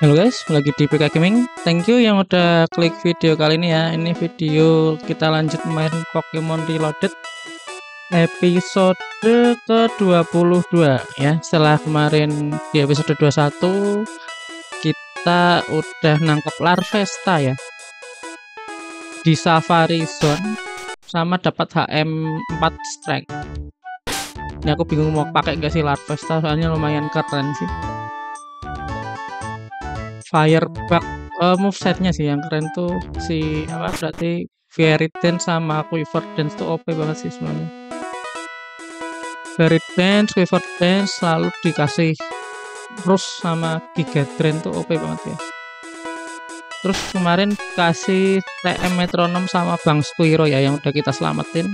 Halo guys, lagi di Pika Gaming. Thank you yang udah klik video kali ini ya. Ini video kita lanjut main Pokemon Reloaded episode ke-22 ya. Setelah kemarin di episode 21 kita udah nangkep Larvesta ya di Safari Zone sama dapat HM 4 strike. Ini aku bingung mau pakai nggak sih Larvesta, soalnya lumayan keren sih. Firebug movesetnya sih yang keren tuh si apa berarti Fairy Ten sama Quiver Dance tuh OP banget sih sebenarnya. Fairy Ten, Quiver Dance selalu dikasih terus sama Giga Drain tuh OP banget ya. Terus kemarin kasih TM Metronom sama Bang Squiro ya yang udah kita selamatin.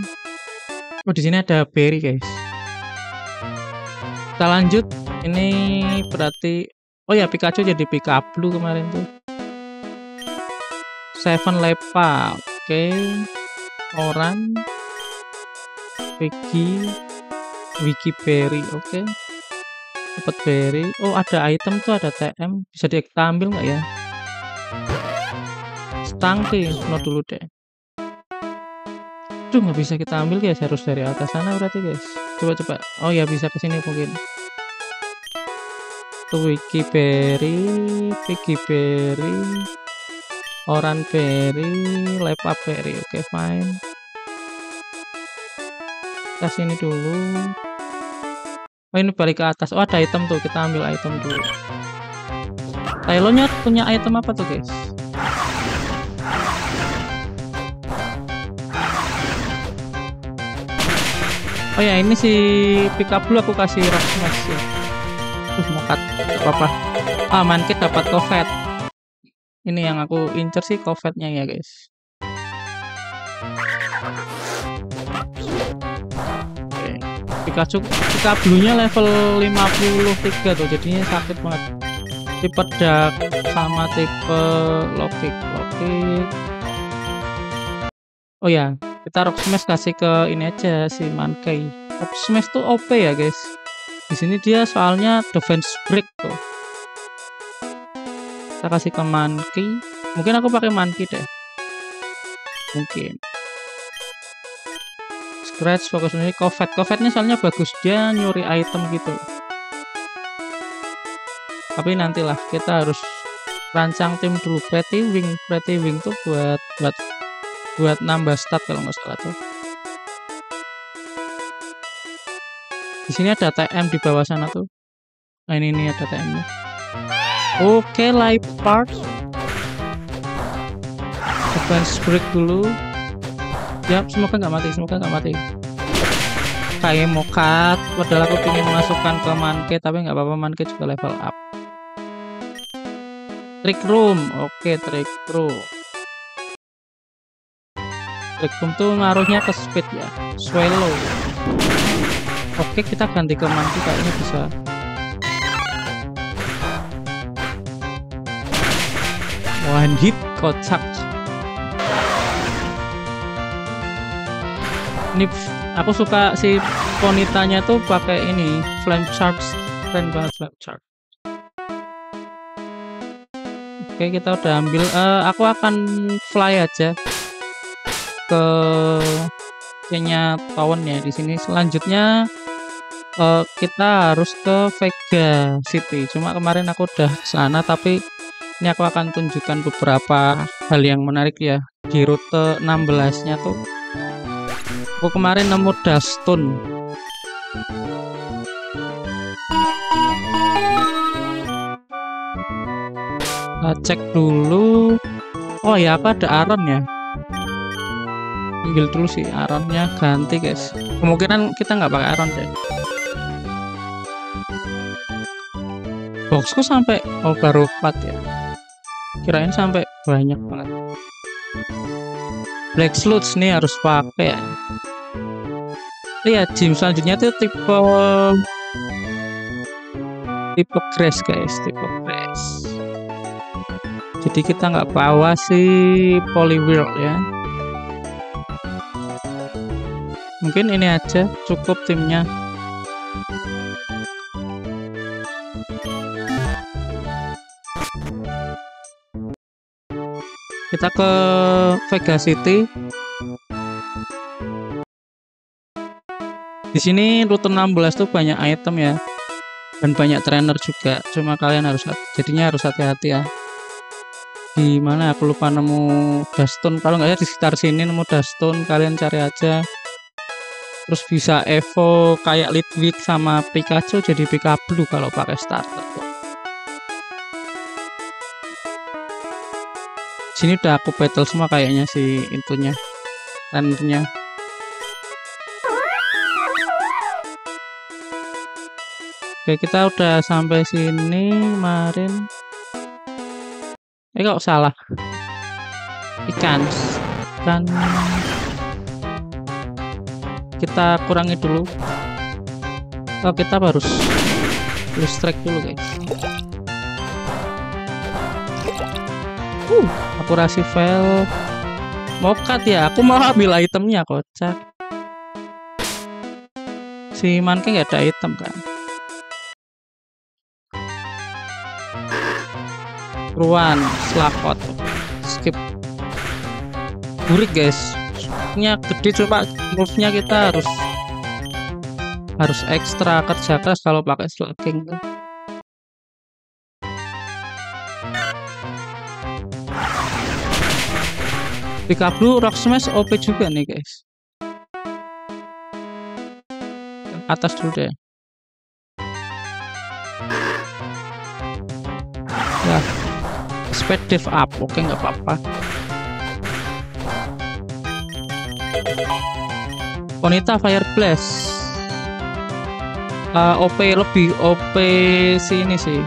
Oh di sini ada berry guys. Kita lanjut, ini berarti oh ya, Pikachu jadi Pikablu kemarin tuh. Seven Lepa, oke. Oran, Wiki Berry, oke. Dapat berry. Oh ada item tuh, ada TM. Bisa kita ambil nggak ya? Stangki, no dulu deh. Aduh nggak bisa kita ambil guys, harus dari atas sana berarti guys. Coba. Oh ya bisa kesini mungkin. Piggy berry, Oran Berry, Lepa Berry, oke fine. Kita sini dulu. Oh ini balik ke atas. Oh ada item tuh, kita ambil item dulu. Tylonya punya item apa tuh guys? Oh ya ini si Pikablu aku kasih Rock Smash ya. Makat apa-apa. Ah, Mankey dapat Corfenate. Ini yang aku incer sih Corfenate-nya ya, guys. Oke. Pikachu-nya level 53 tuh, jadinya sakit banget. Tipe dark sama tipe low kick. Oh ya, kita Rock Smash kasih ke ini aja si Mankey. Rock Smash tuh OP ya, guys. Di sini dia soalnya defense break tuh. Kita kasih ke Mankey. Mungkin aku pakai Mankey deh. Mungkin. Scratch fokus ini Corfenate-nya soalnya bagus, dia nyuri item gitu. Tapi nantilah kita harus rancang tim dulu. Pretty Wing tuh buat nambah stat kalau nggak salah tuh. Di sini ada TM di bawah sana tuh. Nah ini ada TM-nya. Oke, live part. Defense break dulu. Ya, semoga nggak mati. Kayak mokat. Padahal aku pingin masukkan ke Mankey, tapi nggak apa-apa, Mankey juga level up. Trick room, oke, Trick room tuh ngaruhnya ke speed ya. Swallow. Oke, kita ganti ke Mankey, kayaknya bisa. One hit kocak. Ini aku suka si ponitanya tuh pakai ini Flame Charge, keren banget Flame Charge. Oke, kita udah ambil. Aku akan fly aja ke kayaknya Town ya di sini. Selanjutnya kita harus ke Vega City. Cuma kemarin aku udah sana, tapi ini aku akan tunjukkan beberapa hal yang menarik ya di rute 16-nya tuh. Aku kemarin nemu Dustin. Kita cek dulu. Oh ya apa ada Aron ya? Ambil dulu sih Aronnya, ganti guys. Kemungkinan kita nggak pakai Aron deh. Boxku sampai baru 4 ya. Kirain sampai banyak banget. Black Sludge nih harus pakai. Iya, gym selanjutnya tuh tipe crash guys, tipe crash. Jadi kita nggak bawa si Poliwhirl ya. Mungkin ini aja cukup timnya. Kita ke Vega City. Di sini rute 16 tuh banyak item ya, dan banyak trainer juga. Cuma kalian harus, jadinya harus hati-hati ya. Di mana aku lupa nemu Dustin, kalau nggak ada di sekitar sini nemu Dustin, kalian cari aja. Terus bisa evo kayak Litwick sama Pikachu jadi Pikablu kalau pakai starter. Sini udah aku battle semua kayaknya si itunya, trainernya. Oke, kita udah sampai sini kemarin. Kok salah, ikan kita kurangi dulu. Oh, kita harus strike dulu guys. Akurasi fail, mau cut ya, aku mau ambil itemnya. Kocak, si Mankey nggak ada item kan. Ruan, selakot, skip, burik guys. Nya gede, coba move-nya kita harus ekstra kerja keras kalau pakai slacking. Pikablu Rock Smash OP juga nih guys. Atas dulu deh. Ya. Speed dive up, oke nggak apa-apa. Ponita Fire Blast, OP, lebih OP sini sih,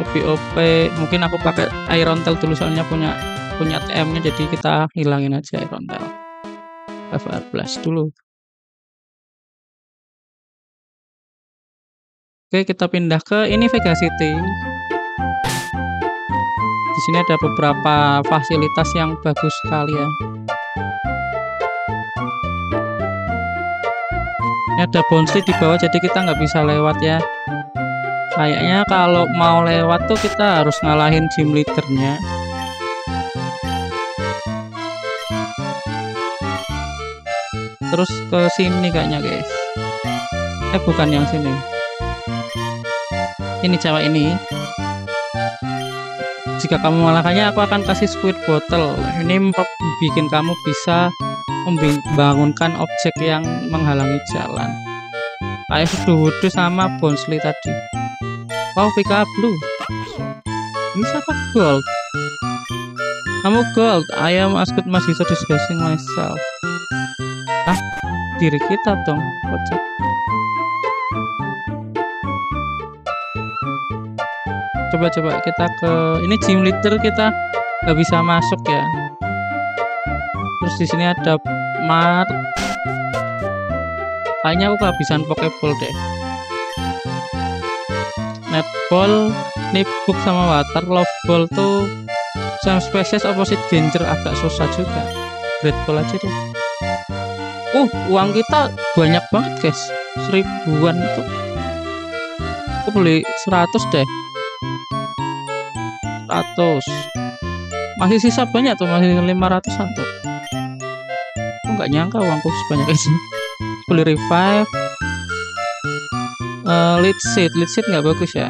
lebih OP. Mungkin aku pakai Iron Tail dulu soalnya punya TM-nya, jadi kita hilangin aja Iron Tail. Fire Blast dulu. Oke, kita pindah ke ini Vega City. Di sini ada beberapa fasilitas yang bagus sekali ya. Ini ada bouncy di bawah, jadi kita nggak bisa lewat ya. Kayaknya kalau mau lewat tuh kita harus ngalahin gym leadernya. Terus ke sini kayaknya guys. Bukan yang sini. Ini cewek ini. Jika kamu mengalahkannya, aku akan kasih squid bottle. Ini bikin kamu bisa membangunkan objek yang menghalangi jalan. Kayak sudu-hudu sama bonsly tadi. Wow, Pikablu. Ini siapa? Gold. Kamu gold. I am as good as I discussing myself. Ah, diri kita dong, kocak. Coba kita ke ini gym leader, kita nggak bisa masuk ya. Terus di sini ada mart, kayaknya aku kehabisan pokeball deh. Netball, nipbook sama water. Love ball tuh same species opposite danger, agak susah juga. Great ball aja deh. Uang kita banyak banget guys, 1000-an tuh. Aku beli 100 deh. 100. Masih sisa banyak tuh, masih 500-an tuh. Aku nggak nyangka uangku sebanyak ini. Beli revive. Lead seed nggak bagus ya.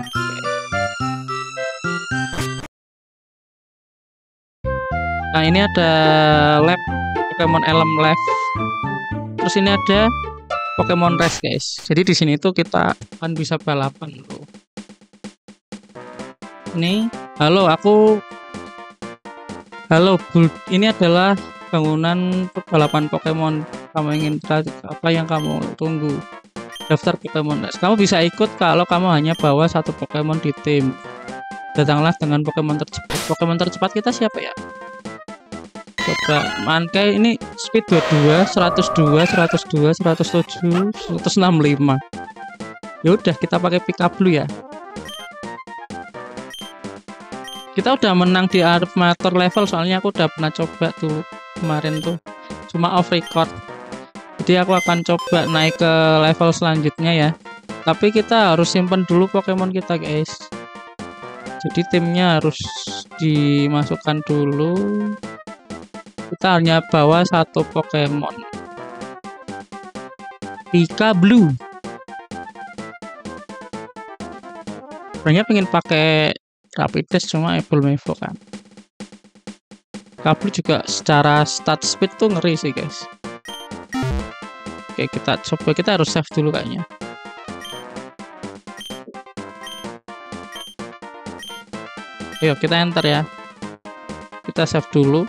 Nah, ini ada lab Pokemon Elm Lab. Terus ini ada Pokemon Race guys. Jadi di sini tuh kita akan bisa balapan tuh. Nih, halo ini adalah bangunan balapan Pokemon. Kamu ingin apa yang kamu tunggu? Daftar Pokemon. Kamu bisa ikut kalau kamu hanya bawa satu Pokemon di tim. Datanglah dengan Pokemon tercepat. Pokemon tercepat kita siapa ya? Coba Mankey ini speed 22, 102, 102, 107, 165. Ya udah, kita pakai Pikablu ya. Kita udah menang di Armator level, soalnya aku udah pernah coba tuh kemarin tuh, cuma off record. Jadi aku akan coba naik ke level selanjutnya ya. Tapi kita harus simpan dulu Pokemon kita, guys. Jadi timnya harus dimasukkan dulu. Kita hanya bawa satu Pokemon, Pikablu. Sebenarnya pengen pakai Rapidash cuma Evolve kan. Pikablu juga secara stat speed tuh ngeri sih, guys. Oke, kita coba, kita harus save dulu kayaknya. Yuk kita enter ya. Kita save dulu.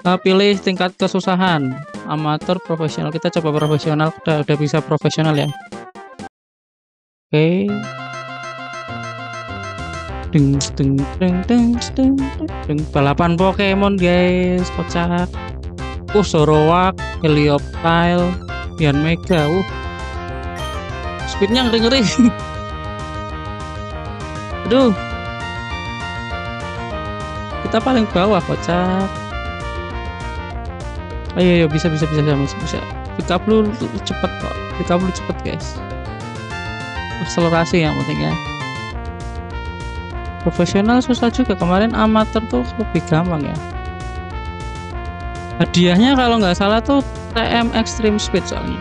Nah, pilih tingkat kesusahan, amatir, profesional. Kita coba profesional, udah bisa profesional ya. Oke. Deng deng deng deng deng deng. Balapan Pokemon, guys, kocak. Zoroark, Helioptile, Dian Mega. Speednya ngeri-ngeri. Aduh. Kita paling bawah, kocak. Ayo, bisa. Pikablu cepet kok. Pikablu cepet, guys. Akselerasi yang penting ya. Profesional susah juga. Kemarin amatir tuh lebih gampang ya. Hadiahnya kalau nggak salah tuh TM Extreme Speed soalnya.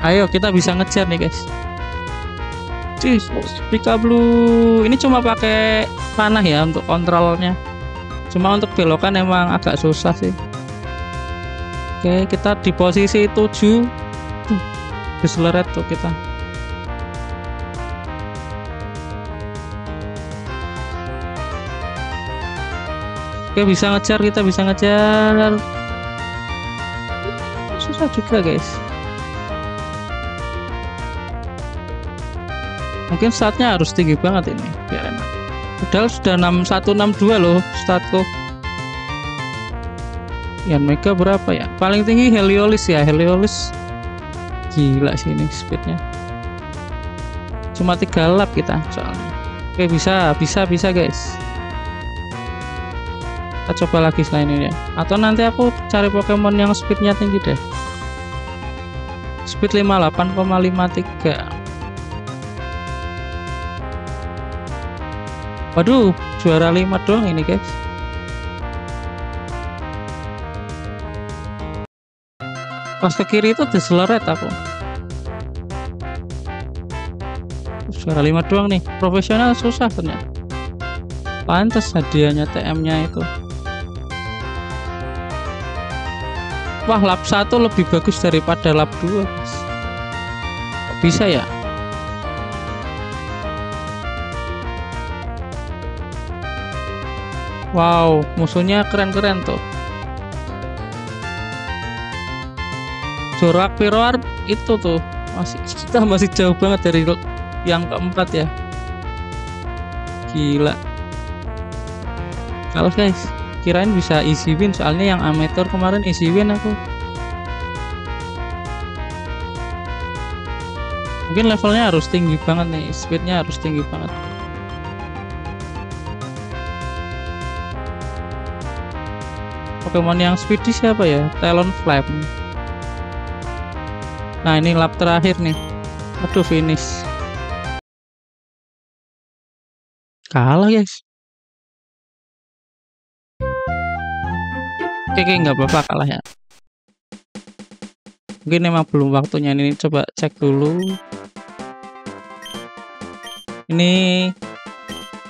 Ayo kita bisa ngejar nih, guys. Cis, Pikablu ini cuma pakai panah ya untuk kontrolnya. Cuma untuk belokan emang agak susah sih. Oke, kita di posisi 7. Diseleret tuh kita. Oke, bisa ngejar, kita bisa ngejar. Susah juga, guys. Mungkin statnya harus tinggi banget ini biar enak. Padahal sudah 6162 loh statku. Yang Mega berapa ya? Paling tinggi Heliolis ya, Heliolis. Gila sih ini speednya. Cuma 3 lap kita soalnya. Oke, bisa guys. Kita coba lagi selain ini ya. Atau nanti aku cari Pokemon yang speednya tinggi deh. Speed 58,53. Waduh, juara 5 doang ini, guys. Pas ke kiri itu diseleret aku. Juara 5 doang nih. Profesional susah ternyata. Pantes hadiahnya TM-nya itu. Wah, lap 1 lebih bagus daripada lap 2, guys. Kok bisa ya? Wow, musuhnya keren-keren tuh. Zorak Piroar itu tuh masih, kita masih jauh banget dari yang keempat ya. Gila. Kalau guys, kirain bisa easy win soalnya yang amateur kemarin easy win aku. Mungkin levelnya harus tinggi banget nih, speednya harus tinggi banget. Pokemon yang speedy siapa ya? Talonflame. Nah, ini lap terakhir nih. Aduh, finish. Kalah, guys. Oke, nggak apa-apa kalah ya. Mungkin emang belum waktunya ini. Coba cek dulu. Ini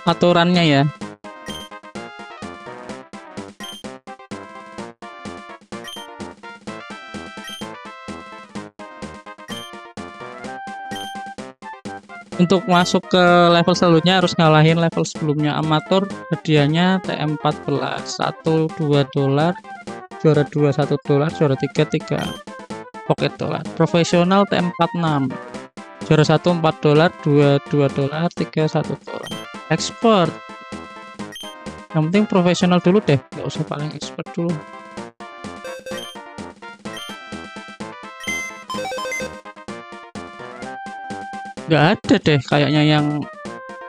aturannya ya. Untuk masuk ke level selanjutnya harus ngalahin level sebelumnya. Amatur hadiahnya TM14 $1 $2, juara 2 $1, juara 3 3 pocket dollar. Profesional TM46, juara 1 $4, 2 $2, 3 $1. Expert, yang penting profesional dulu deh, nggak usah paling expert dulu. Nggak ada deh kayaknya yang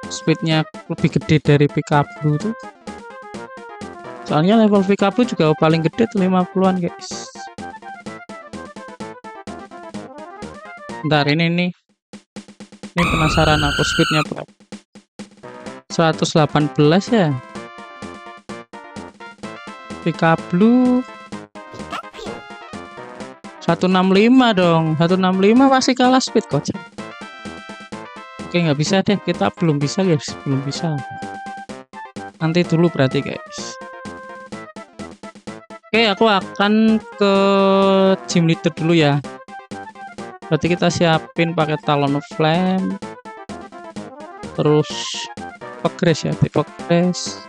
speednya lebih gede dari Pikablu tuh. Soalnya level Pikablu juga paling gede tuh 50-an, guys. Bentar, ini penasaran aku speednya berapa. 118 ya. Pikablu 165 dong. 165 masih kalah speed kocak. Oke, nggak bisa deh, kita belum bisa guys, belum bisa. Nanti dulu berarti guys. Oke, aku akan ke gym leader dulu ya. Berarti kita siapin pakai Talonflame. Terus progress ya, progress.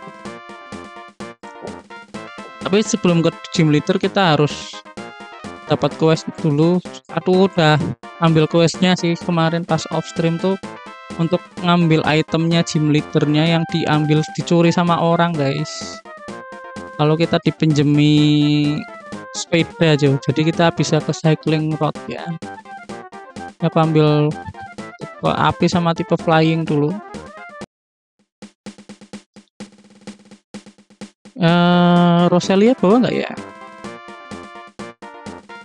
Tapi sebelum ke gym leader kita harus dapat quest dulu. Aku udah ambil questnya sih kemarin pas off stream tuh, untuk ngambil itemnya gym leadernya yang diambil dicuri sama orang guys. Kalau kita dipinjemi sepeda aja, jadi kita bisa ke cycling road ya. Kita ambil tipe api sama tipe flying dulu. Roselia bawa nggak ya?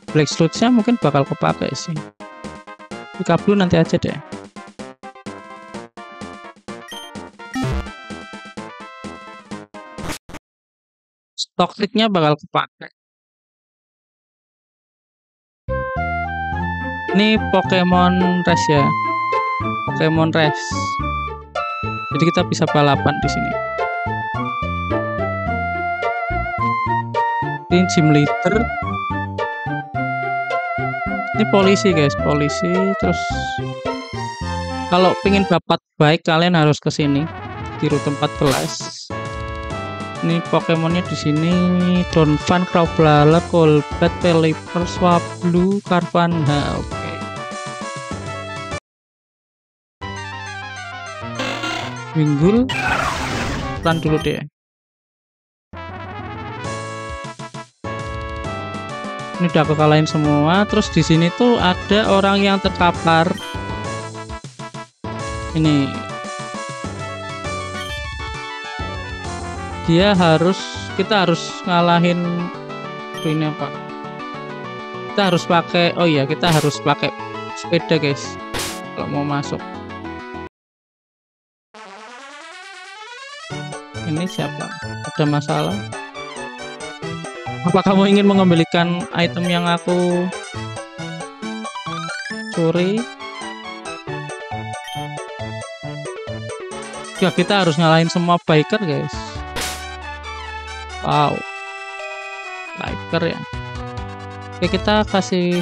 Black Sludge-nya mungkin bakal kepakai sih. Pikablu nanti aja deh. Stock trick-nya bakal kepakai. Ini Pokemon Race ya. Pokemon Race. Jadi kita bisa balapan di sini. Ini gym leader. Ini polisi guys, polisi. Terus kalau pengen dapat baik kalian harus ke sini di rute 14. Ini Pokemonnya di sini Donphan, Crowblaller, Golbat, Pelipper, Swablu, Carvanha. Oke. Wingull. Pelan dulu deh. Ini udah kekalahin semua. Terus di sini tuh ada orang yang terkapar. Ini dia harus, kita harus ngalahin ini apa? Kita harus pakai, oh iya kita harus pakai sepeda guys kalau mau masuk. Ini siapa? Ada masalah? Apa kamu ingin mengembalikan item yang aku curi? Ya kita harus ngalahin semua biker guys. Wow, biker ya. Oke kita kasih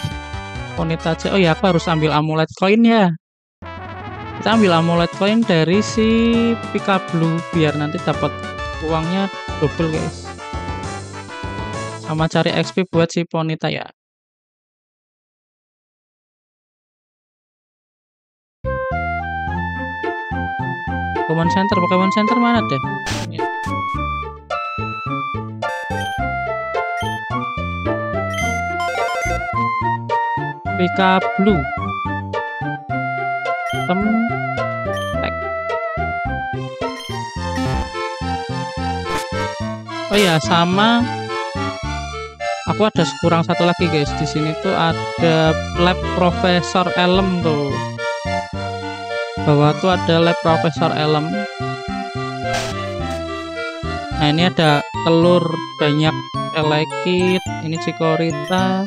unit aja. Oh ya aku harus ambil amulet coin ya. Kita ambil amulet coin dari si Pikablu biar nanti dapat uangnya double guys. Sama cari XP buat si Ponita ya. Pokemon Center mana deh? Ya. Pikablu. Oh ya sama. Aku ada kurang satu lagi guys. Di sini tuh ada lab Professor Elm tuh. Bawah tuh ada lab Professor Elm. Nah ini ada telur banyak elekit. Ini Chikorita,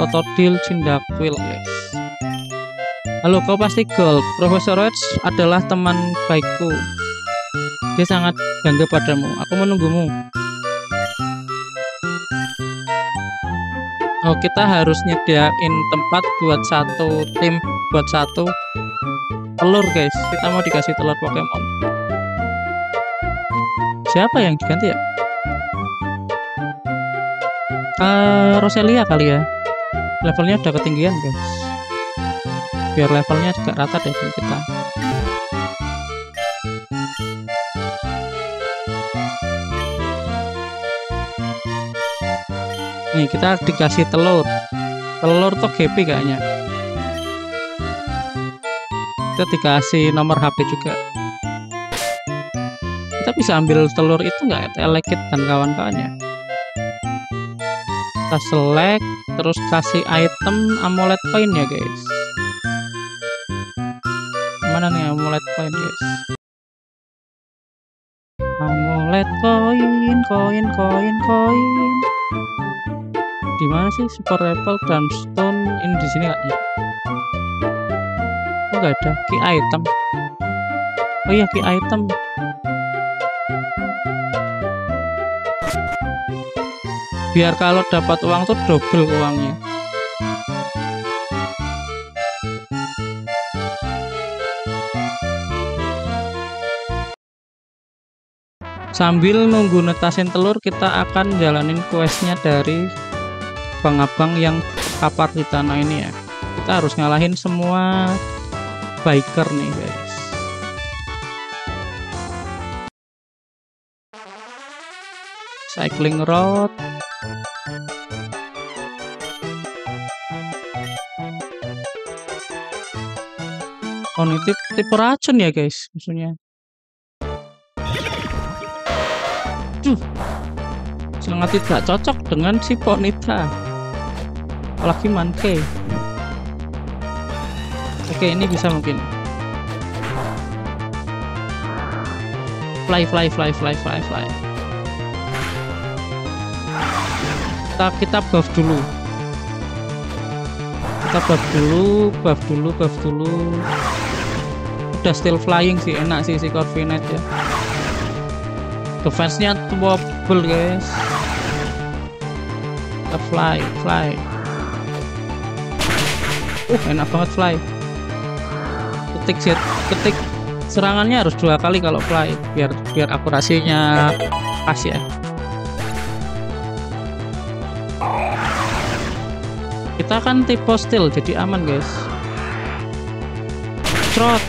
Totodile, Cyndaquil guys. Halo kau pasti gold. Professor Roach adalah teman baikku. Dia sangat bangga padamu. Aku menunggumu. Oh, kita harus nyediain tempat buat satu tim, buat satu telur guys. Kita mau dikasih telur Pokemon. Siapa yang diganti ya? Roselia kali ya. Levelnya udah ketinggian guys. Biar levelnya juga rata deh kita. Nih kita dikasih telur tuh GP kayaknya. Kita dikasih nomor HP juga. Kita bisa ambil telur itu nggak? Elekit dan kawan-kawannya. Kita select terus kasih item amulet coin ya guys. mana nih Amulet Coin, guys? Amulet Coin, Coin. Di mana sih Super Apple dan Stone ini di sini nggak ya? Oh, nggak ada key item. Oh iya key item. Biar kalau dapat uang tuh double uangnya. Sambil nunggu netasin telur, kita akan jalanin questnya dari abang-abang yang kapar di tanah ini ya. Kita harus ngalahin semua biker nih guys. Cycling road. Oh, ini tipe racun ya guys musuhnya. Duh, sangat tidak cocok dengan si Ponita, apalagi Mankey. Oke, ini bisa mungkin. Fly. Kita buff dulu. Buff dulu. Udah still flying sih, enak sih si Corviknight ya. Defense-nya double guys. Kita fly. Enak banget fly. Ketik serangannya harus dua kali kalau fly biar akurasinya pas ya. Kita kan tipe steel jadi aman guys. Trot,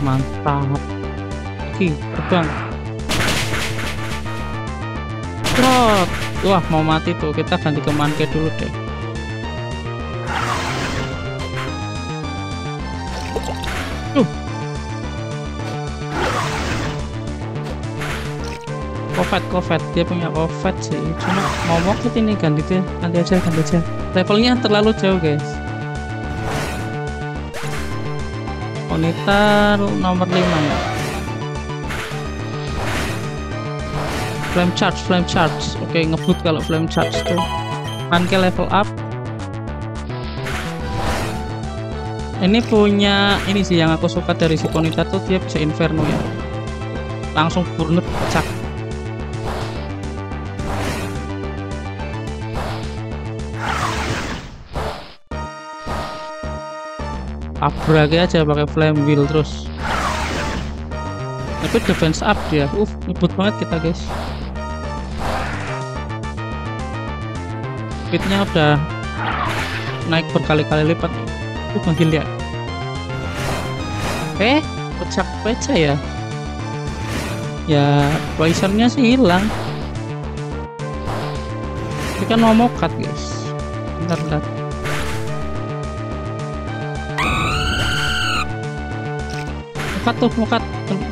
mantap. Oke, terbang. Trot, wah mau mati tuh. Kita ganti ke Mankey dulu deh. Covid dia punya Covid sih, cuma mau waktu ini ganti aja. Levelnya terlalu jauh guys. Onita nomor 5 ya. Flame charge. Oke, ngebut kalau flame charge tuh. Mankey level up. Ini punya ini sih yang aku suka dari si Onita tuh, dia bisa inferno ya. Langsung burnet pecah. Abrak aja pakai flame wheel terus. Tapi defense up dia. Ribut banget kita, guys. Speednya udah naik berkali-kali lipat. Manggil dia. Pecah ya. Ya, poisonnya sih hilang. Ini kan mau mokat, guys. Bentar. Mokat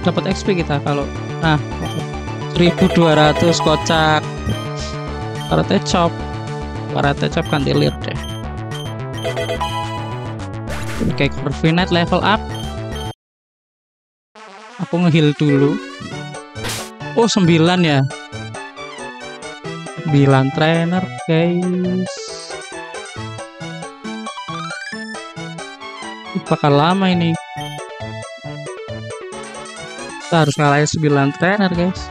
dapat XP kita kalau 1200 kocak. Karate chop ganti lir deh. Oke, Corviknight level up. Aku ngeheal dulu. 9 ya. 9 trainer guys. Bakal lama ini. Kita harus ngalahin 9 trainer guys.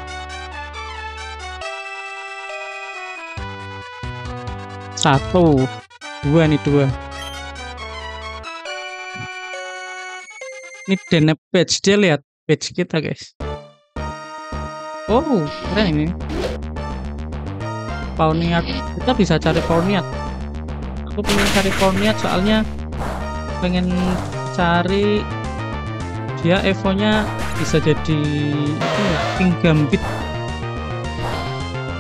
Dua. Ini Dene Page, dia lihat page kita guys. Keren ini. Pauniat, kita bisa cari Pauniat. Aku pengen cari Pauniat soalnya pengen cari dia evonya bisa jadi King Gambit.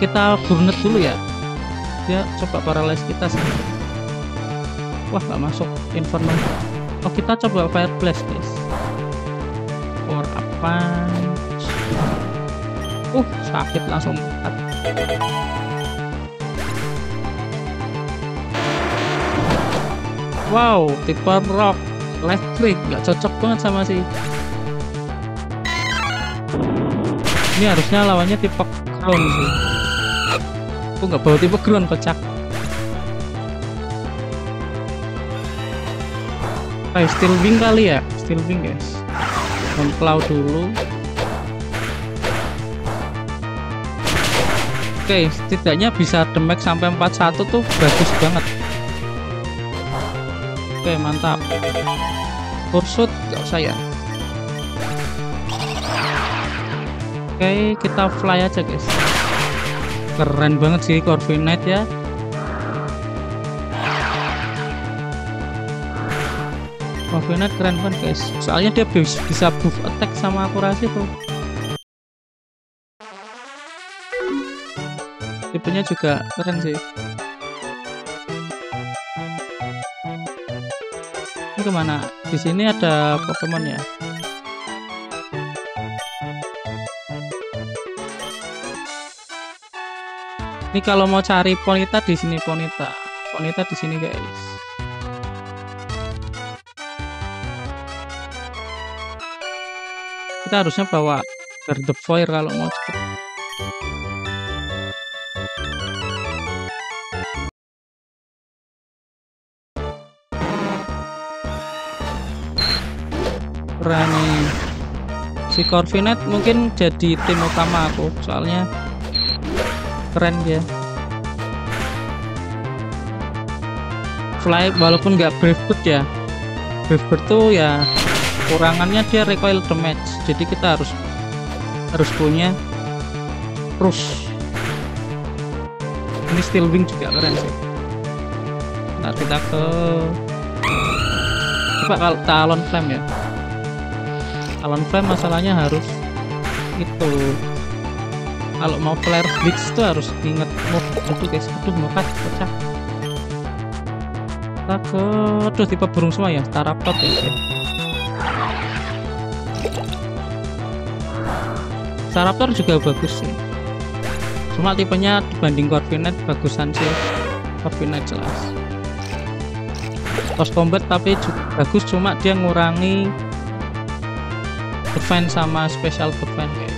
Kita burnet dulu ya. Dia coba paralyze kita sih. Wah, gak masuk inferno. Kita coba Fire Blast guys. Or apa? Sakit langsung cut. Wow, tipe rock electric, gak cocok banget sama sih Ini harusnya lawannya tipe ground sih. Aku nggak bawa tipe ground, kocak. Kayak Steel Wing kali ya, Steel Wing guys. Memplau dulu. Oke, setidaknya bisa damage sampai 41 tuh bagus banget. Oke, mantap. Pursuit nggak usah ya. Oke, kita fly aja guys. Keren banget sih Corviknight ya. Corviknight keren banget guys. Soalnya dia bisa buff attack sama akurasi tuh. Tipenya juga keren sih. Ini kemana? Di sini ada Pokemon ya. Ini kalau mau cari Ponita di sini, Ponita di sini guys. Kita harusnya bawa Gardevoir kalau mau cepet. Berani. Si Corviknight mungkin jadi tim utama aku, soalnya keren dia. Fly walaupun nggak Brave Bird ya. Brave Bird tuh ya kurangannya dia recoil damage. Jadi kita harus punya terus. Ini Steel Wing juga keren sih. Nah, kita coba kalau Talonflame ya. Talonflame masalahnya harus itu. Kalau mau player blitz itu harus inget move itu guys. Aduh, mau pecah. Aduh, tipe burung semua ya, Staraptor guys ya. Staraptor juga bagus sih. Cuma tipenya dibanding Corviknight bagusan sih. Corviknight jelas. Close combat tapi juga bagus, cuma dia ngurangi defense sama special defense guys.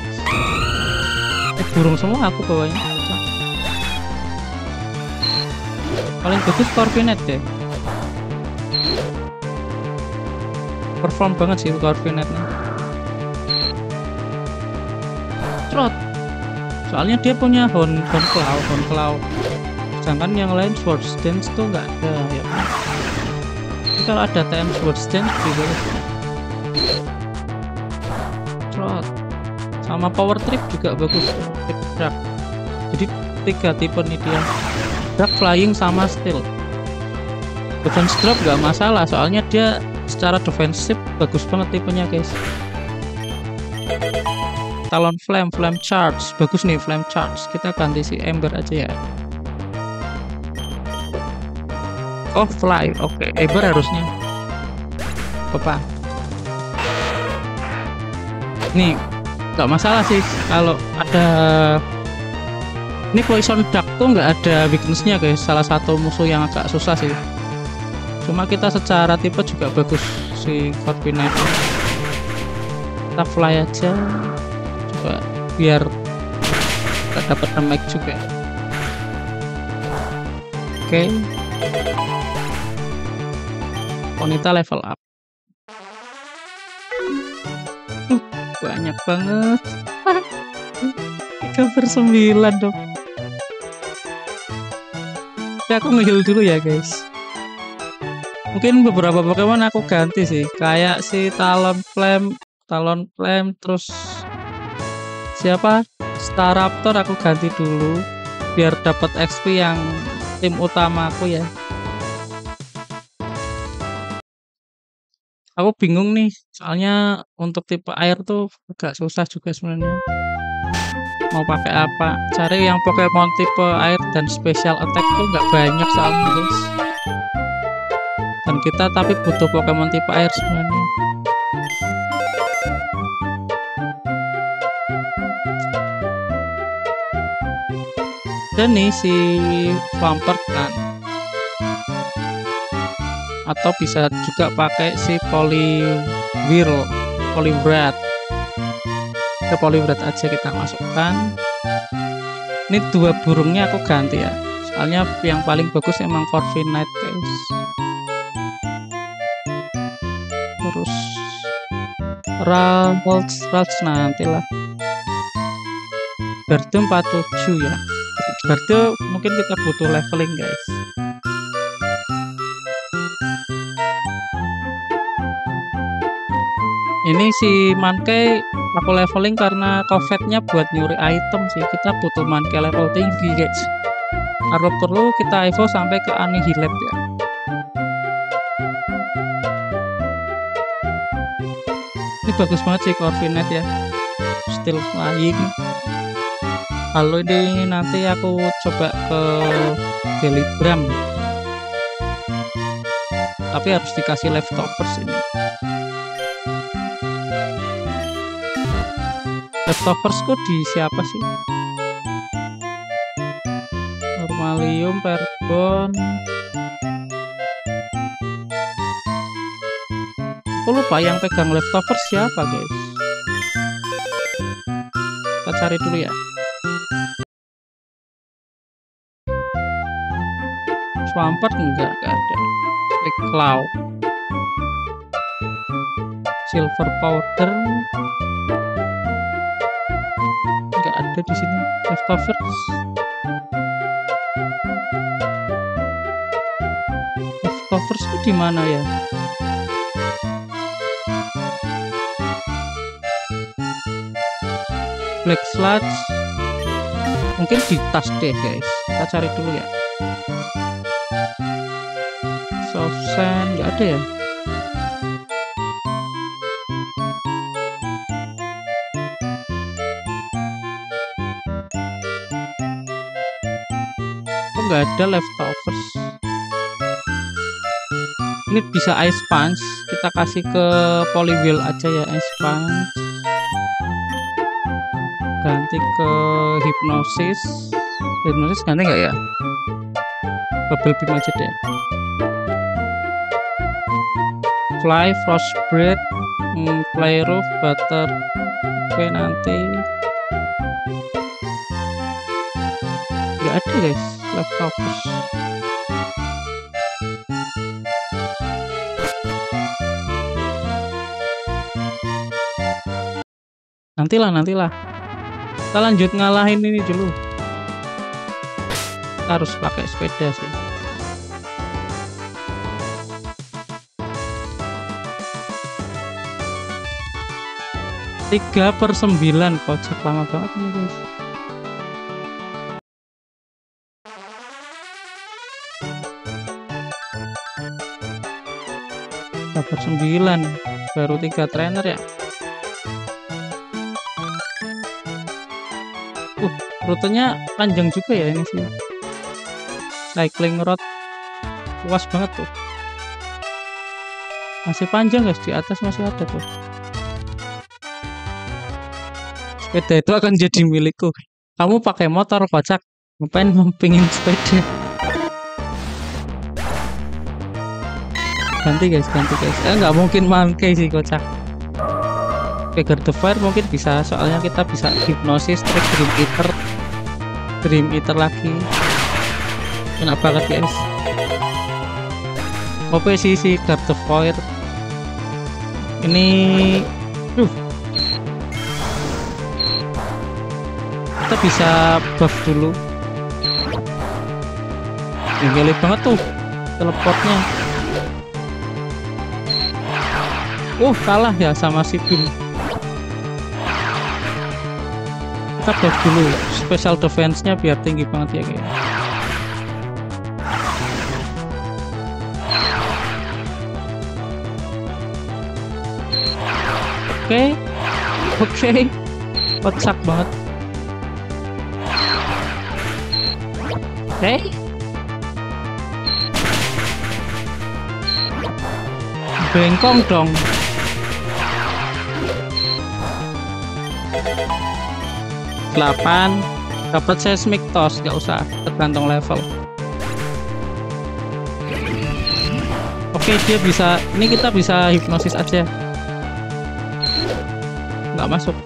Burung semua aku bawanya. Paling bagus Corviknight deh. Perform banget sih Corviknight-nya. Trot. Soalnya dia punya horn claw. Sedangkan yang lain Sword Stance tuh nggak ada ya. Jadi kalau ada TM Sword Stance juga. Trot. Sama Power Trip juga bagus, Trip Dark. Jadi tiga tipe nih dia, Dark, Flying sama Steel. Defense drop gak masalah, soalnya dia secara defensif bagus banget tipenya guys. Talonflame, Flame Charge bagus nih, Flame Charge. Kita ganti si Ember aja ya. Oh Fly, oke, Ember harusnya apa? Nih nggak masalah sih kalau ada ini poison duck tuh nggak ada weakness-nya guys. Salah satu musuh yang agak susah sih, cuma kita secara tipe juga bagus si Corviknight. Kita fly aja coba biar kita dapat damage juga. Oke, Ponita level up. Banyak banget. 3/9 dong. Ya, aku nge-heal dulu ya guys. Mungkin beberapa Pokemon aku ganti sih, kayak si Talonflame, terus siapa? Staraptor aku ganti dulu biar dapat XP yang tim utama aku ya. Aku bingung nih, soalnya untuk tipe air tuh agak susah juga sebenarnya. Mau pakai apa? Cari yang Pokemon tipe air dan special attack tuh nggak banyak soalnya guys. Dan kita tapi butuh Pokemon tipe air sebenarnya. Dan nih si Vampire kan. Atau bisa juga pakai si Poliwhirl, Poliwhirl. ke Poliwhirl aja kita masukkan. Ini dua burungnya aku ganti ya, soalnya yang paling bagus emang Corviknight guys. Terus Ralts nantilah. Berarti 47 ya. Berarti mungkin kita butuh leveling guys. Ini si Mankey aku leveling karena covetnya buat nyuri item sih. Kita butuh Mankey level tinggi guys. Kalau perlu kita evo sampai ke Anihilab ya. Ini bagus banget sih Corviknight ya. Steel Wing. Kalau ini nanti aku coba ke Delibram. Tapi harus dikasih Leftovers ini. Leftoversku di siapa sih? Normalium, Perbon. Aku lupa yang pegang Leftovers siapa guys. Kita cari dulu ya. Swampert enggak ada. Eklau, Silver Powder enggak ada di sini. Leftovers, Leftovers itu di mana ya? Black Sludge mungkin di tas deh guys, kita cari dulu ya. Soft Sand nggak ada ya. Kok nggak ada Leftovers? Ini bisa Ice Punch, kita kasih ke Poliwhirl aja ya. Ice Punch ganti ke Hipnosis. Hipnosis ganti nggak ya? Bubble Beam aja deh. Fly, Frostbreath, Playroof, Butter. Oke nanti nggak ada guys Leftovers. Nantilah kita lanjut ngalahin ini dulu. Kita harus pakai sepeda sih. Tiga per 9 kocak, lama banget nih guys. Tiga per 9 baru 3 trainer ya. Rutenya panjang juga ya ini sih. Cycling road luas banget tuh. Masih panjang guys, di atas masih ada tuh. Sepeda itu akan jadi milikku. Kamu pakai motor kocak, ngapain mempingin sepeda? Ganti guys. Nggak mungkin Mankey sih kocak. Quiver Dance mungkin bisa, soalnya kita bisa Hipnosis, Trick, Dream Eater lagi. Enak banget guys. OP sih si Quiver Dance ini. Kita bisa buff dulu. Gila banget tuh teleportnya. Kalah ya sama si Bim. Kita buff dulu special defense-nya biar tinggi banget ya guys. Oke, kocak banget. Bengkong dong. Delapan, dapat seismic toss, nggak usah tergantung level. Oke, dia bisa. Ini kita bisa Hipnosis aja. Nggak masuk.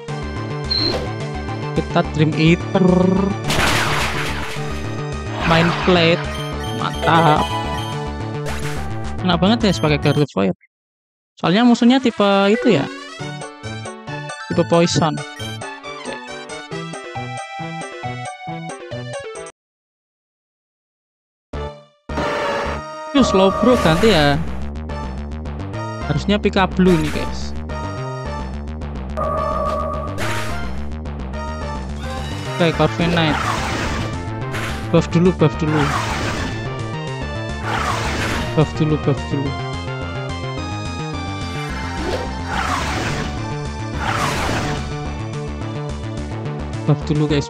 kita Dream Eater, main plate, mantap. Enak banget ya sebagai Gardevoir. Soalnya musuhnya tipe itu ya, tipe poison. Yuk slow bro ganti ya. Harusnya Pikablu nih guys. Oke, Corviknight. Buff dulu. Buff dulu guys.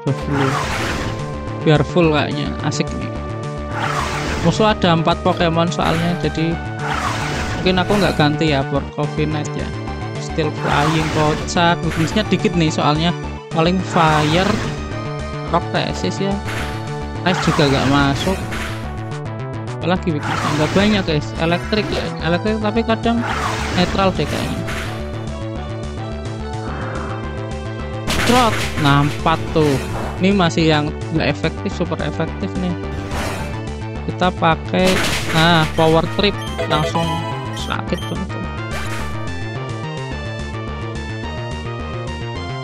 Biar full kayaknya, asik nih. Musuh ada 4 Pokemon soalnya, jadi mungkin aku nggak ganti ya buat Corviknight ya. Steel Flying kocak, bisnisnya dikit nih soalnya. Paling Fire, Rock Resist ya. Ice juga nggak masuk. Apalagi weaknessnya nggak banyak guys. Elektrik ya, elektrik tapi kadang netral deh kayaknya. Trot, nah 4 tuh. Ini masih yang nggak efektif, super efektif nih. Kita pakai nah Power Trip langsung sakit tuh.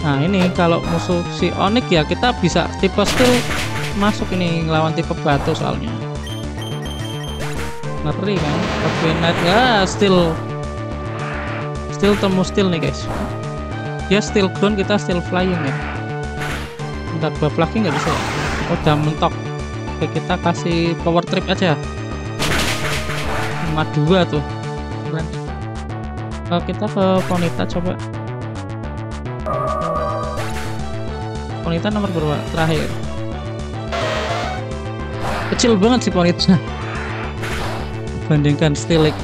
Nah ini kalau musuh si Onyx ya kita bisa tipe steel masuk ini ngelawan tipe batu soalnya. Ngeri kan, Corviknight ya, steel temu steel nih guys. Ya steel ground, kita steel flying ya. Bentar buff lagi nggak bisa ya? Udah mentok. Oke, kita kasih power trip aja. 52 tuh. Keren. Nah, kita ke Ponyta coba. Ponyta nomor berapa? Terakhir. Kecil banget sih Ponyta. Bandingkan Steelix.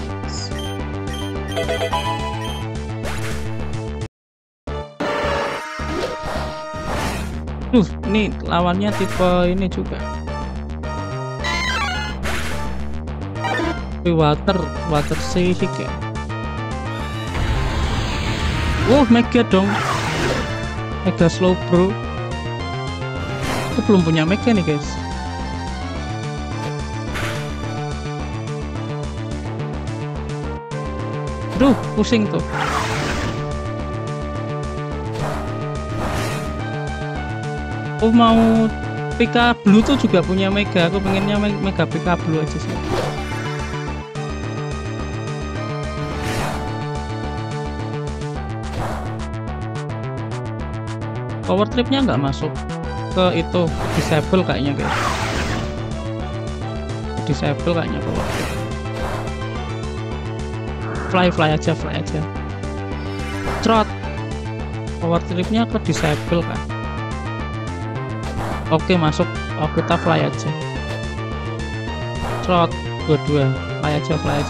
Ini lawannya tipe ini juga. Water psychic ya. Mega dong. Mega slow bro. Aku belum punya mega nih guys. Duh, pusing tuh. Aku mau Pikablu tuh juga punya mega. Aku pengennya mega Pikablu aja sih. Power tripnya nggak masuk ke itu, disable kayaknya guys. Disable kayaknya power trip. Fly aja. Trot. Power tripnya ke disable kan. Oke masuk. Kita fly aja. Trot. Dua-dua. Fly aja guys.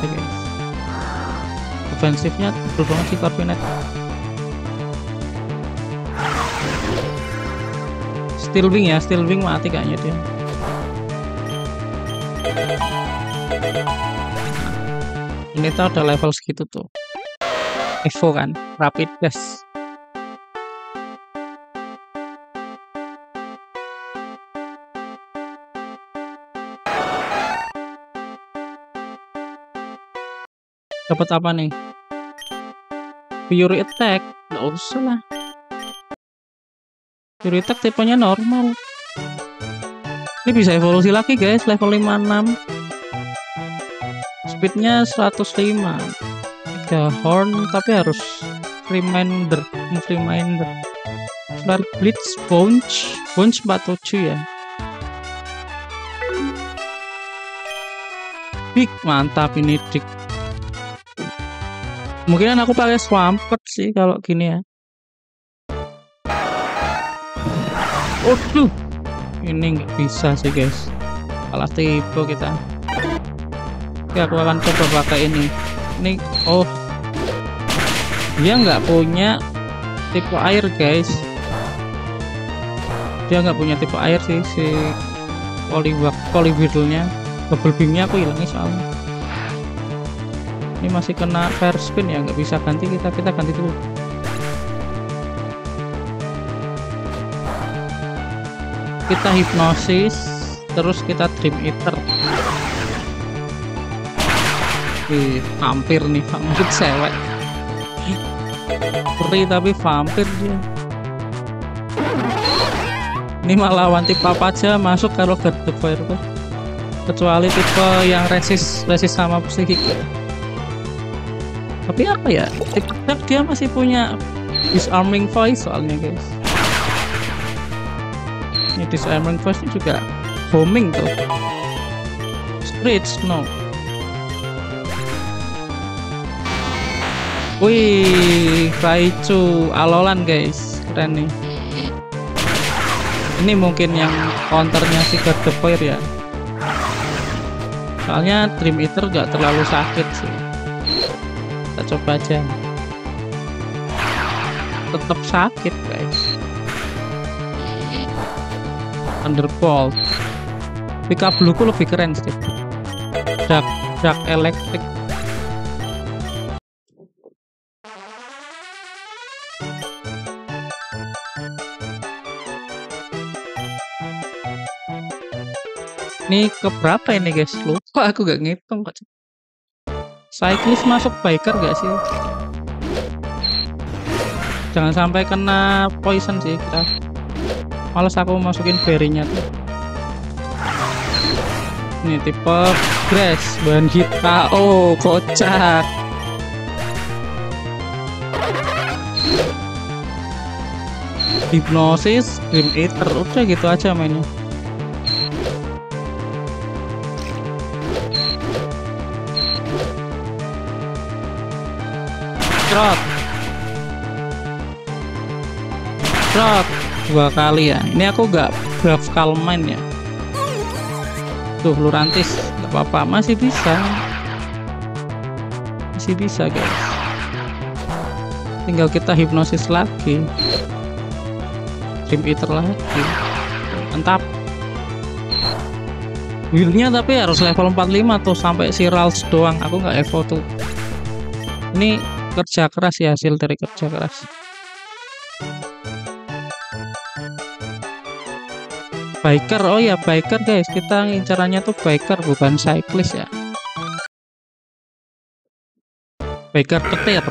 Defensifnya berubah banget sih Corviknight. Steel Wing ya. Steel Wing mati kayaknya dia. Kita udah level segitu tuh. Evo kan, rapid test. Dapat apa nih? Fury attack, nggak usah lah. Fury attack tipenya normal. Ini bisa evolusi lagi guys, level 56. Speednya 105. Ada horn tapi harus reminder. Solar blitz, bounce 47 ya. Big mantap ini dik. Mungkin aku pakai Swampert sih kalau gini ya. Aduh, ini nggak bisa sih guys. Kalah tipe kita. Oke, aku akan coba pakai ini. Ini dia nggak punya tipe air guys. Dia nggak punya tipe air sih si Poliwhirl-nya. Double beam-nya aku hilangin soalnya. Ini masih kena fair spin ya, nggak bisa ganti kita ganti dulu. kita hipnosis, terus kita Dream Eater. Vampir nih, vampir cewek. Peri tapi vampir dia. Ini malah lawan tipe apa aja masuk kalau ke The Firebug. Kecuali tipe yang resist sama psikik. Tapi apa ya? TikTok dia masih punya disarming voice soalnya, guys. Ini disarming voice ini juga booming tuh. Screech no. Wih, Raichu Alolan guys, keren nih. Ini mungkin yang counternya si God the Fire ya. Soalnya Dream Eater gak terlalu sakit sih. Kita coba aja. Tetap sakit guys. Underbolt. Pikablu ku lebih keren sih. Dark Electric. Ini keberapa ini guys? Lupa aku gak ngitung kok. Cyclist masuk biker gak sih? Jangan sampai kena poison sih kita. Males aku masukin berry-nya tuh. Ini tipe grass, bahan kita. Oh, kocak. Hipnosis, Dream Eater, udah gitu aja mainnya. Trot dua kali ya. Ini aku gak Brave Kalman ya. Tuh Lurantis gak apa-apa, masih bisa. Masih bisa guys. Tinggal kita hipnosis lagi. Dream Eater lagi. Mantap. Wheelnya tapi harus level 45 tuh. Sampai si Rals doang. Aku gak evo tuh. Ini kerja keras ya, hasil dari kerja keras. Biker, oh ya biker guys, kita ngincarannya tuh biker bukan cyclist ya. Biker petir.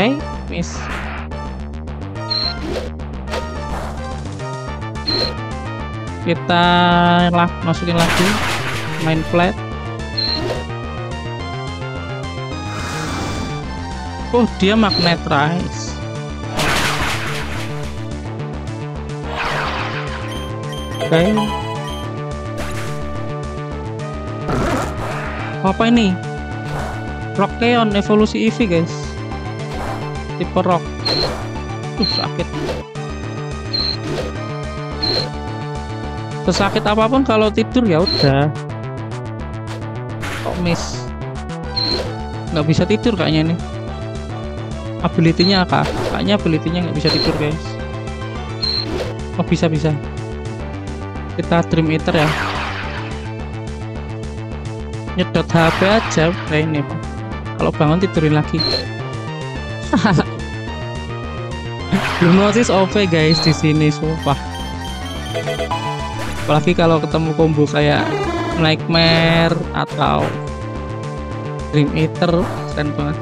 Hey, miss. Kita masukin lagi. Main flat. Oh dia magnetize. Oke okay. Apa ini? Rockeon evolusi Eevee guys. Tipe rock. Sakit. Sesakit apapun kalau tidur ya udah. Miss, nggak bisa tidur kayaknya nih. Ability-nya apa? Kayaknya ability-nya nggak bisa tidur guys. Oh bisa. Kita Dream Eater ya. Nyedot HP aja, kayak ini. Kalau bangun tidurin lagi. Hipnosis OP guys di sini sumpah. Apalagi kalau ketemu combo kayak Nightmare atau Dream Eater, keren banget.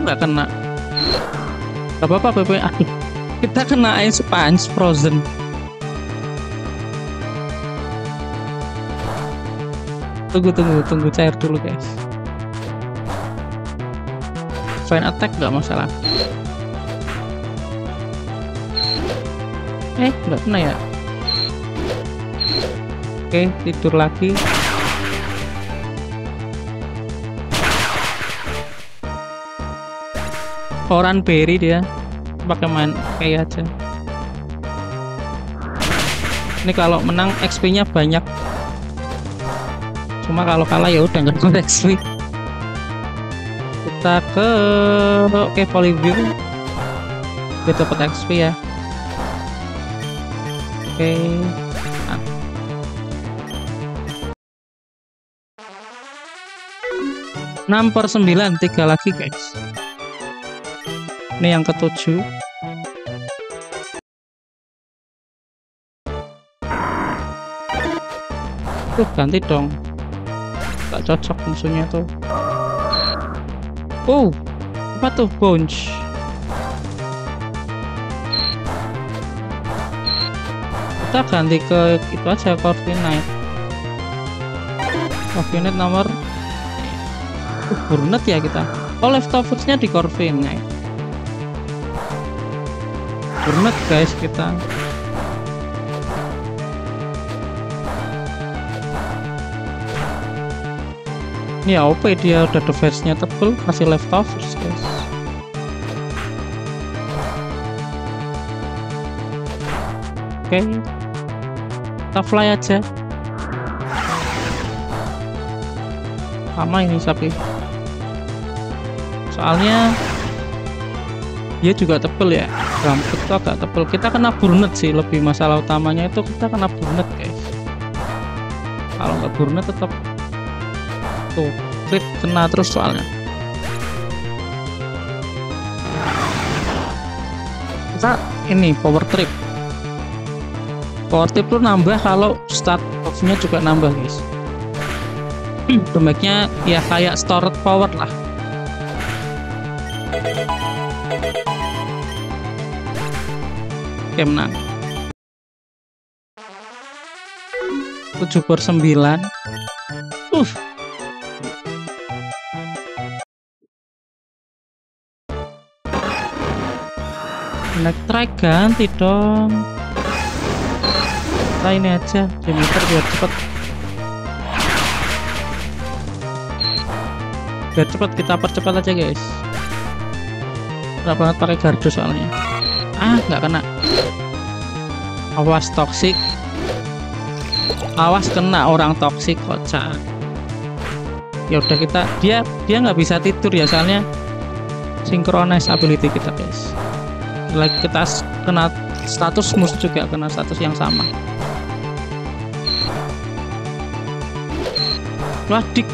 Nggak kena. Gak apa-apa PP. Aduh, kita kena Ice Punch Frozen. Tunggu cair dulu guys. Fine attack nggak masalah. Nggak kena ya. Oke, tidur lagi. Oran Berry dia. Pakai main kayak aja. Ini kalau menang XP-nya banyak. Cuma kalau kalah ya udah nggak ada XP. Kita ke Poliwhirl. Dia dapat XP ya. Oke. 6/9, 3 lagi guys. Ini yang ke-7. Tuh ganti dong. Tak cocok musuhnya tuh. Oh, apa tuh Bounce? Kita ganti ke itu aja, Corviknight. Corviknight nomor burnet ya kita. Oh, Leftovers-nya di Corviknight. Burnet guys kita. Ini OP dia, udah defense-nya tebel, masih Leftovers guys. Oke, kita fly aja. Lama ini sapi. Soalnya dia juga tebel ya, rambut itu agak tebel. Kita kena burnet sih, lebih masalah utamanya itu kita kena burnet guys. Kalau nggak burnet tetap tuh crit kena terus soalnya. Kita ini power trip. Power trip tuh nambah kalau start buff-nya juga nambah guys. Damage-nya ya kayak stored power lah. Oke, menang. 7/9. Electric ganti dong. Kita ini aja Demeter biar cepet. Biar cepet kita percepat aja guys. Nggak banget pakai Gardo soalnya. Ah, nggak kena. Awas toksik. Awas kena orang toksik, kocak. Ya udah kita dia nggak bisa tidur ya soalnya synchronize ability kita guys. Like kita kena status, musuh juga kena status yang sama. Wah, dik.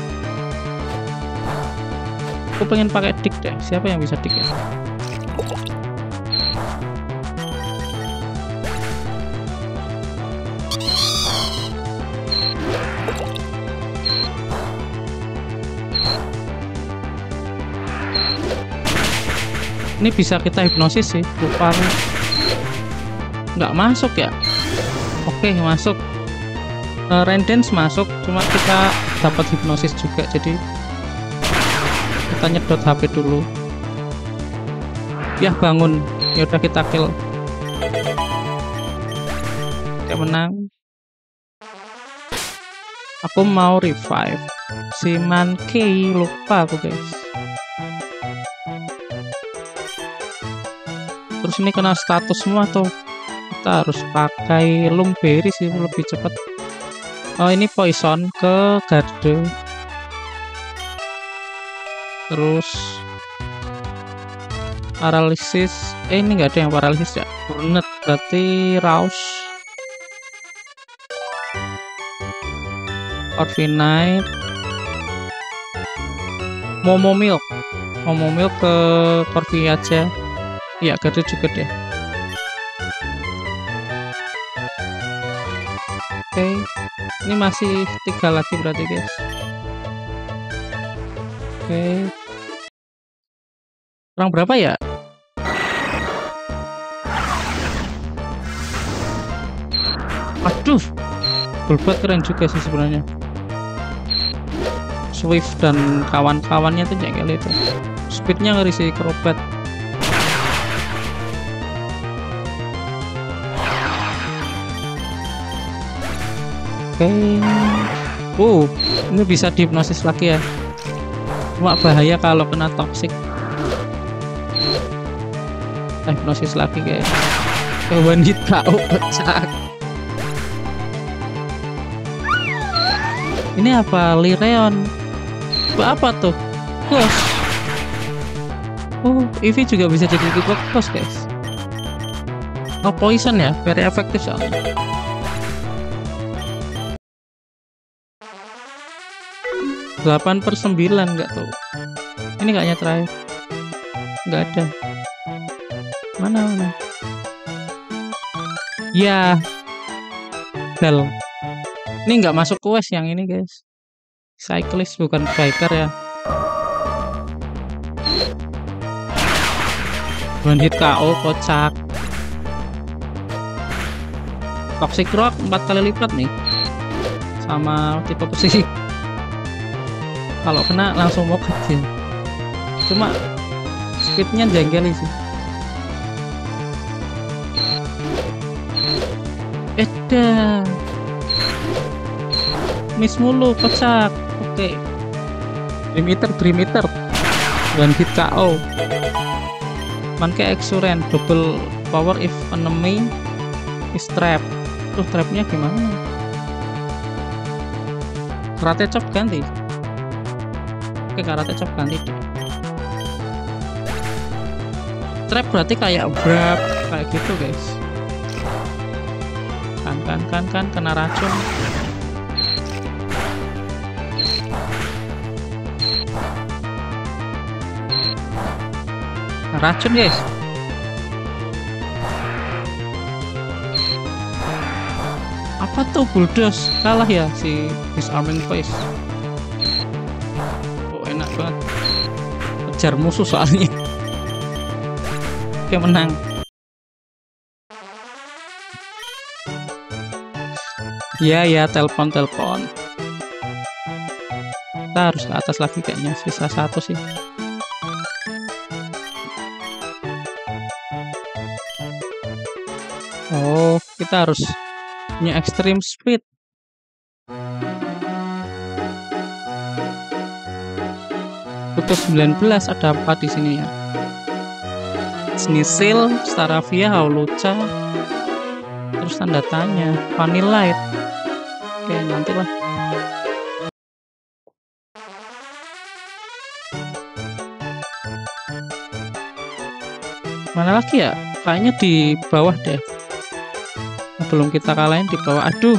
Aku pengen pakai dik deh. Siapa yang bisa dik ya? Ini bisa kita hipnosis sih, lupa. Nggak masuk ya? Oke, masuk. Rain Dance masuk, cuma kita dapat hipnosis juga, jadi kita nyedot HP dulu. Ya bangun, ya udah kita kill. Kita menang. Aku mau revive si Mankey, lupa aku guys. Terus ini kena status semua tuh. Kita harus pakai Lung Berry sih lebih cepat. Oh, ini poison ke Gardo. Terus paralisis. Ini nggak ada yang paralisis ya. Burnet berarti Rouse. Corviknight. Momomilk. Momomilk ke Corviknight aja. Ya, Gardo juga deh. Oke, ini masih 3 lagi berarti guys. Oke, kurang berapa ya? Aduh, Bulbat keren juga sih sebenarnya. Swift dan kawan-kawannya tuh jengkel itu. Speednya ngeri sih Crobat. Oh, ini bisa dihipnosis lagi ya. Cuma bahaya kalau kena toxic. Hipnosis lagi guys. Kawan kita kocak. Ini apa? Lireon. Apa tuh? Kos. Oh, Eevee juga bisa jadi kos guys. Oh, poison ya, very efektif soalnya. 8/9 nggak tahu. Ini kayaknya terakhir. Nggak ada. Mana? Ya. Gagal. Ini nggak masuk quest yang ini, guys. Cyclist bukan biker ya. One hit KO kocak. Toxic Rock 4 kali lipat nih. Sama tipe pesisik. Kalau kena langsung mau kecil. Cuma speednya jengkel sih. Edah. Miss mulu kocak. Oke. Dream Eater. One hit KO. Mankey Exuren double power if enemy is trapped. Tuh trapnya gimana? Karate Chop ganti. Oke, Karate Chop ganti. Trap berarti kayak grab kayak gitu, guys. Kan kena racun. Racun, guys. Apa tuh bulldoze? Kalah ya si disarming face. Oh, enak banget. Kejar musuh soalnya. Oke, menang. Ya, telepon. Kita harus ke atas lagi kayaknya. Sisa 1 sih. Oh, kita harus punya extreme speed. Putus 19 ada 4 di sini ya. Sneasel, Staravia, Hawlucha, terus tanda tanya, Vanillite. Oke, nantilah. Mana lagi ya? Kayaknya di bawah deh. Belum kita kalahin di bawah. Aduh,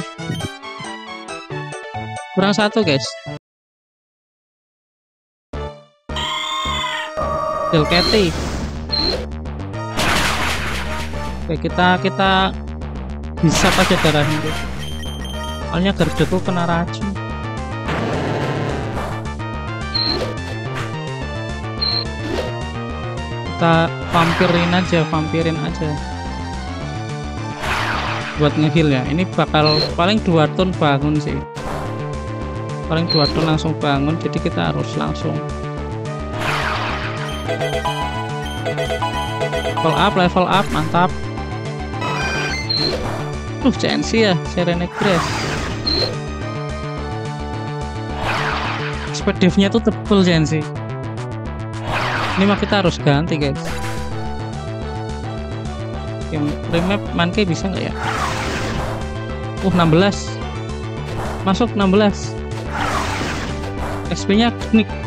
kurang 1, guys. Delcatty. Oke, kita bisa aja darahnya, guys. Soalnya Gardevoir kena racun. Kita vampirin aja buat ngeheal ya. Ini bakal paling 2 turn bangun sih, paling 2 turn langsung bangun, jadi kita harus langsung level up. mantap. Tuh CNC ya, Serene Grass. Speed dive-nya tuh tebel CNC. Ini mah kita harus ganti, guys. Remap Mankey bisa nggak ya? 16 masuk 16. XP nya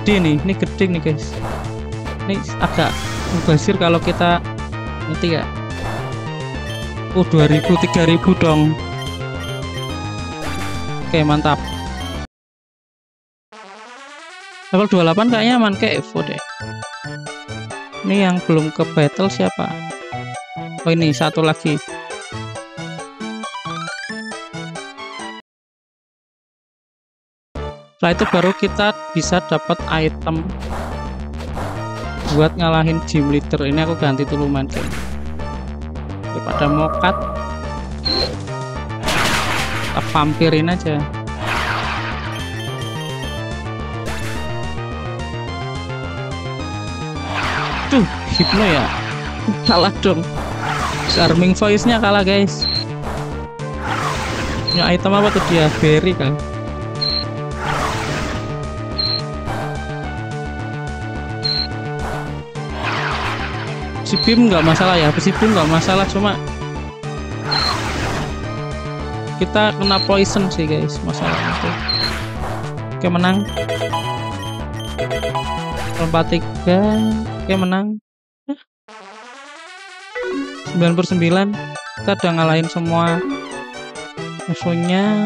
gede nih guys. Ini agak mubazir kalau kita nanti ya. 2000-3000 dong. Oke, mantap. Level 28 kayaknya Mankey Evo deh. Ini yang belum ke battle siapa? Oh, ini 1 lagi. Setelah itu baru kita bisa dapat item buat ngalahin gym leader. Ini aku ganti dulu Mankey daripada mokat. Kita vampirin aja. Tuh, hipno ya. Kalah dong. Charming voice-nya kalah, guys. Punya item apa tuh dia? Berry kan? Pesibim nggak masalah ya, cuma kita kena poison sih, guys, masalah itu. Oke, menang. 43. Oke, menang. 9/9 kita udah ngalahin semua musuhnya,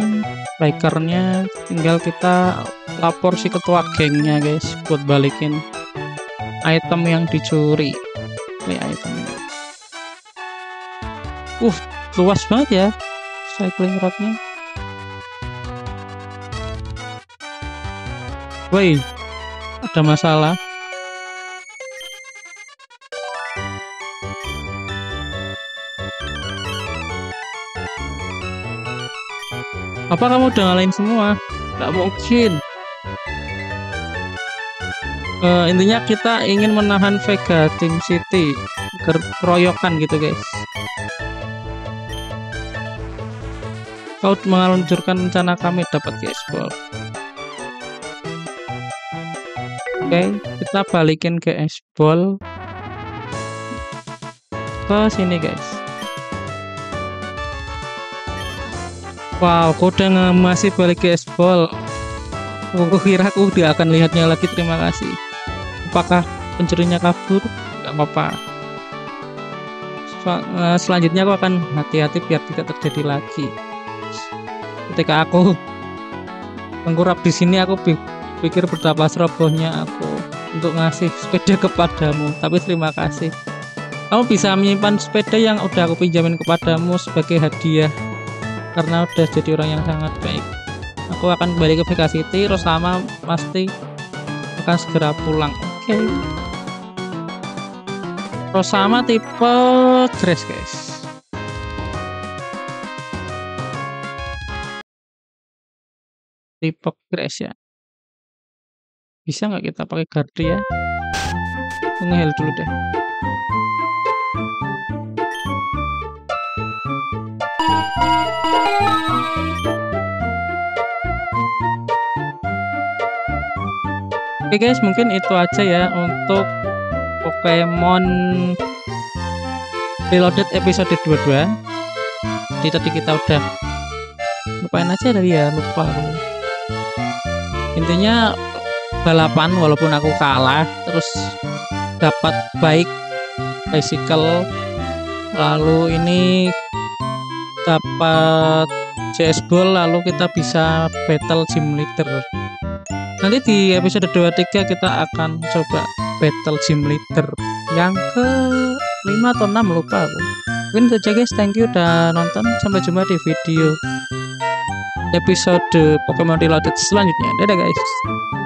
bikernya. Tinggal kita lapor si ketua gengnya guys buat balikin item yang dicuri. Ini itemnya luas banget ya cycling roadnya. Woi, ada masalah. Apa kamu udah ngalahin semua? Gak mungkin. Intinya kita ingin menahan Vega Team City keroyokan gitu guys. Kau meluncurkan rencana kami, dapat guys ball. Oke, kita balikin ke es ball ke sini guys. Wow, kodenya masih balik ke esbol. Aku kira aku tidak akan lihatnya lagi. Terima kasih. Apakah pencurinya kabur? Gak apa-apa. Selanjutnya aku akan hati-hati biar tidak terjadi lagi. Ketika aku mengkurap di sini, aku pikir betapa serobohnya aku untuk ngasih sepeda kepadamu. Tapi terima kasih. Kamu bisa menyimpan sepeda yang udah aku pinjamin kepadamu sebagai hadiah. Karena udah jadi orang yang sangat baik, aku akan kembali ke Vega City. Rosama pasti akan segera pulang. Oke, okay. Rosama tipe dress guys. Tipe dress ya. Bisa nggak kita pakai gardu ya? Nge-heal dulu deh. Oke guys, mungkin itu aja ya untuk Pokemon Reloaded episode 22. Jadi tadi kita udah lupain aja tadi ya, lupa. Intinya balapan walaupun aku kalah, terus dapat bike bicycle, lalu ini dapat CS Ball, lalu kita bisa battle gym leader. Nanti di episode 23 kita akan coba battle gym leader yang ke 5 atau 6 lupa aku. Mungkin itu aja guys, thank you udah nonton. Sampai jumpa di video episode Pokemon Reloaded selanjutnya. Dadah guys.